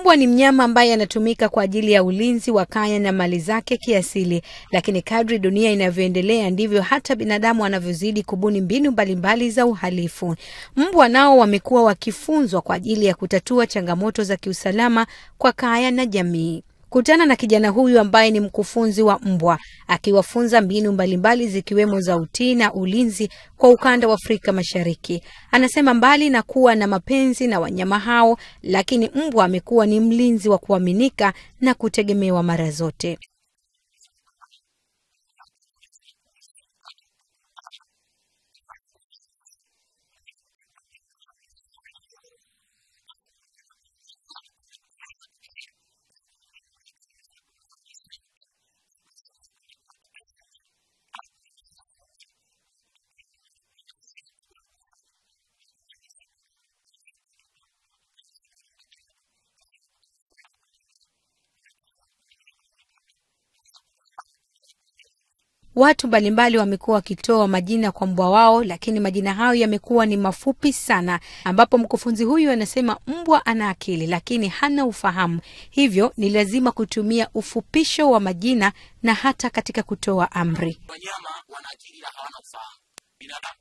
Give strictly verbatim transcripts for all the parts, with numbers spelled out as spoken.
Mbwa ni mnyama ambaye anatumika kwa ajili ya ulinzi wa kaya na mali zake kiasili, lakini kadri dunia inavyoendelea ndivyo hata binadamu anavyozidi kubuni mbinu mbalimbali za uhalifu. Mbwa nao wamekuwa wakifunzwa kwa ajili ya kutatua changamoto za kiusalama kwa kaya na jamii. Kutana na kijana huyu ambaye ni mkufunzi wa mbwa, akiwafunza mbinu mbalimbali zikiwemo za utii na ulinzi kwa ukanda wa Afrika Mashariki. Anasema mbali na kuwa na mapenzi na wanyama hao, lakini mbwa amekuwa ni mlinzi wa kuaminika na kutegemewa mara zote. Watu mbalimbali wamekuwa wakitoa majina kwa mbwa wao, lakini majina hayo yamekuwa ni mafupi sana, ambapo mkufunzi huyu anasema mbwa ana akili lakini hana ufahamu. Hivyo ni lazima kutumia ufupisho wa majina na hata katika kutoa amri. Wanyama wana akili na hawana ufahamu. Binadamu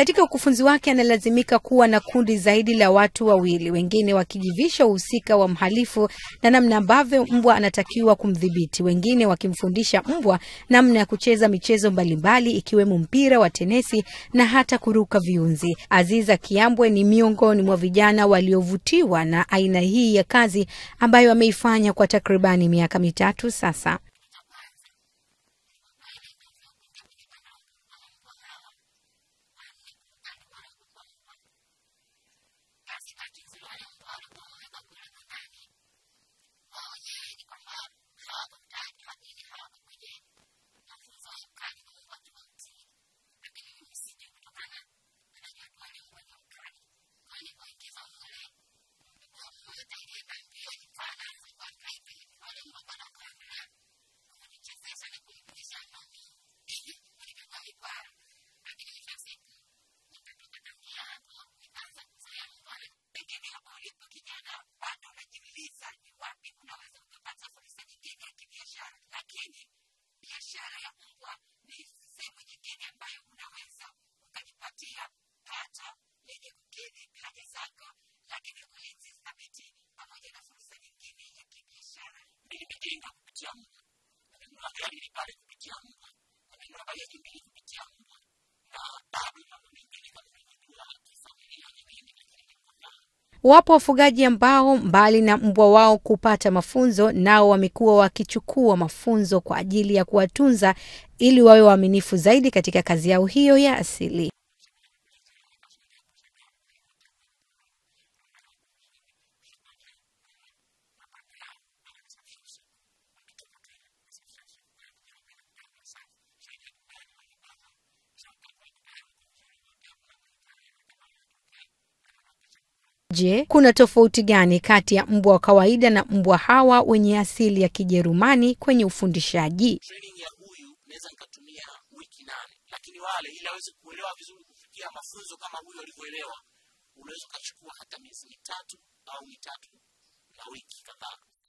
katika ukufunzi wake analazimika kuwa na kundi zaidi la watu wawili, wengine wakijivisha uhusika wa mhalifu na namna ambavyo mbwa anatakiwa kumdhibiti, wengine wakimfundisha mbwa namna ya kucheza michezo mbalimbali ikiwemo mpira wa tenesi na hata kuruka viunzi. Aziza Kiambwe ni miongoni mwa vijana waliovutiwa na aina hii ya kazi ambayo ameifanya kwa takribani miaka mitatu sasa. Wapo wafugaji ambao mbali na mbwa wao kupata mafunzo, nao wamekuwa wakichukua mafunzo kwa ajili ya kuwatunza ili wawe waaminifu zaidi katika kazi yao hiyo ya asili. Je, kuna tofauti gani kati ya mbwa kawaida na mbwa hawa wenye asili ya Kijerumani kwenye ufundishaji? Training ya huyu naweza nikatumia wiki nane, lakini wale ili aweze kuelewa vizuri kufikia mafunzo kama huyu alivyoelewa, unaweza kuchukua hata miezi mitatu au mitatu na wiki kadhaa.